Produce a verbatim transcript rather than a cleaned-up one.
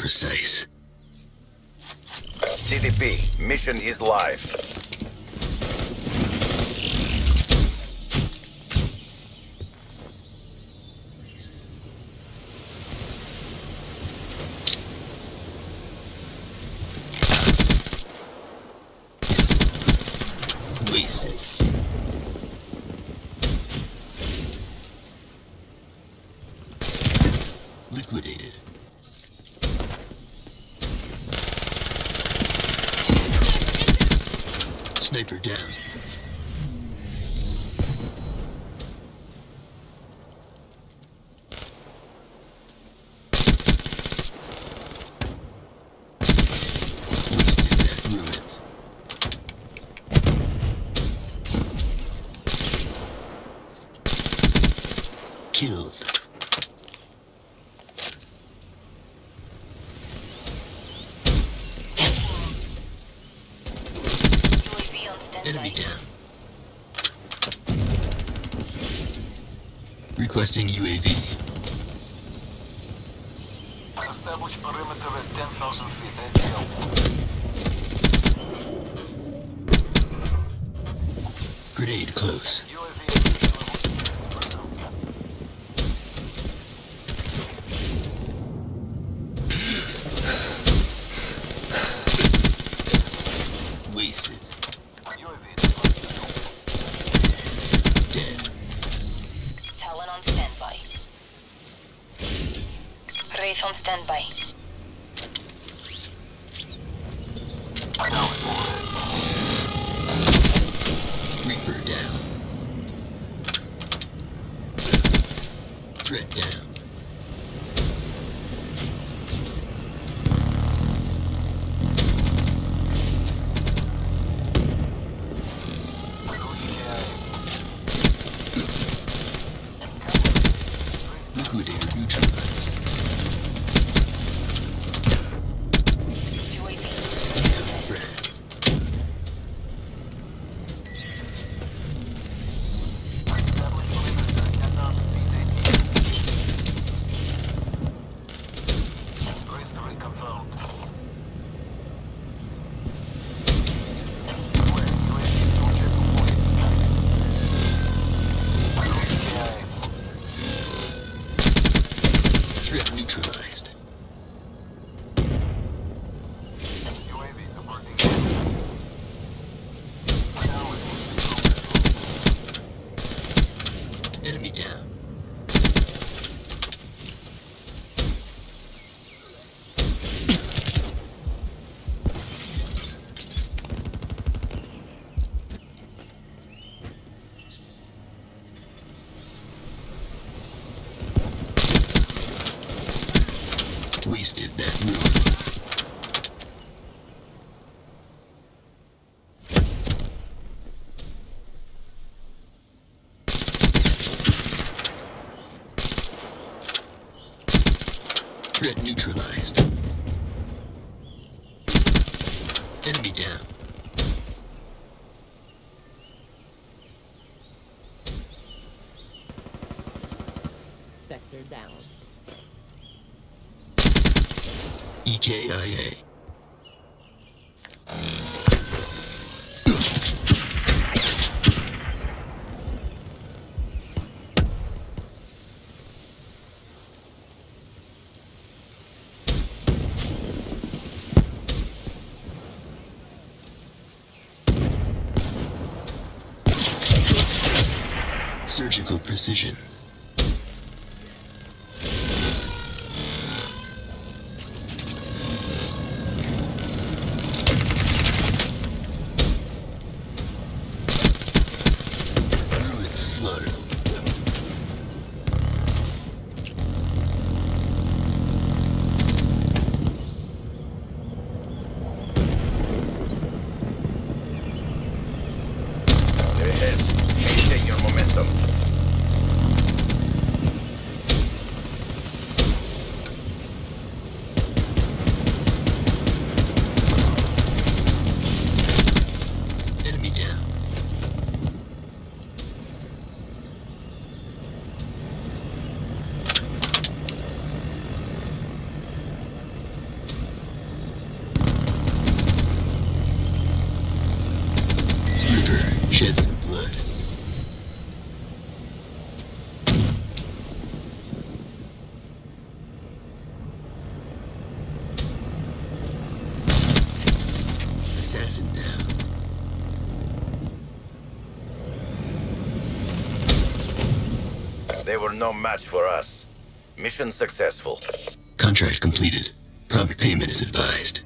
precise. C D P, mission is live. Wasted. Liquidated. Sniper down. Wasted that ruin. Killed. Enemy down. Requesting U A V. Establish perimeter at ten thousand feet. N T L. Grenade close. U A V. Wasted. Dead. Talon on standby. Wraith on standby. Reaper down. Threat down. Liquidator neutralized. U A V. Incoming threat. Threat neutralized. U A V departing. Enemy down. Wasted that move. Threat neutralized. Enemy down. Spectre down. E K I A. Surgical precision. Maintain your momentum. doesn't know. They were no match for us. Mission successful. Contract completed. Prompt payment is advised.